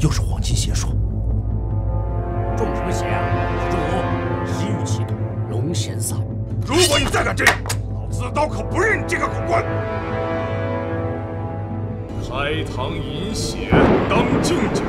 又是黄金邪术。中什么邪啊？施仲吴，一日七毒，龙涎散。如果你再敢这样，老子的刀可不认你这个狗官！开膛饮血当敬酒。